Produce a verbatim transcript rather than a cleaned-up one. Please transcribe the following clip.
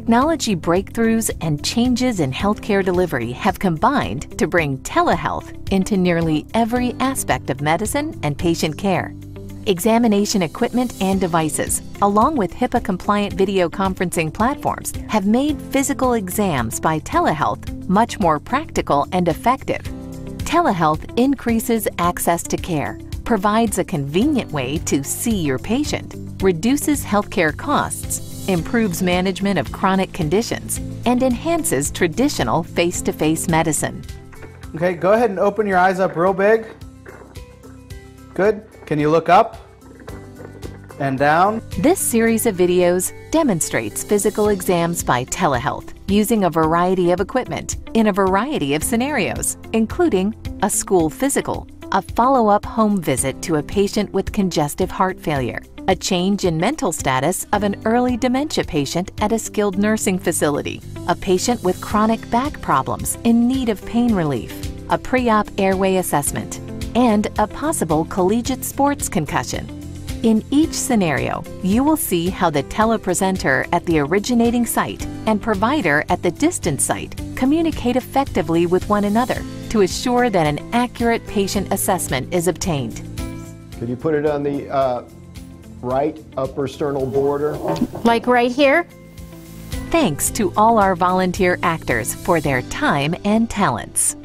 Technology breakthroughs and changes in healthcare delivery have combined to bring telehealth into nearly every aspect of medicine and patient care. Examination equipment and devices, along with HIPAA-compliant video conferencing platforms, have made physical exams by telehealth much more practical and effective. Telehealth increases access to care, provides a convenient way to see your patient, reduces healthcare costs, improves management of chronic conditions, and enhances traditional face-to-face medicine. Okay, go ahead and open your eyes up real big. Good. Can you look up and down? This series of videos demonstrates physical exams by telehealth using a variety of equipment in a variety of scenarios, including a school physical, a follow-up home visit to a patient with congestive heart failure, a change in mental status of an early dementia patient at a skilled nursing facility, a patient with chronic back problems in need of pain relief, a pre-op airway assessment, and a possible collegiate sports concussion. In each scenario, you will see how the telepresenter at the originating site and provider at the distant site communicate effectively with one another to assure that an accurate patient assessment is obtained. Could you put it on the uh right upper sternal border? Like right here? Thanks to all our volunteer actors for their time and talents.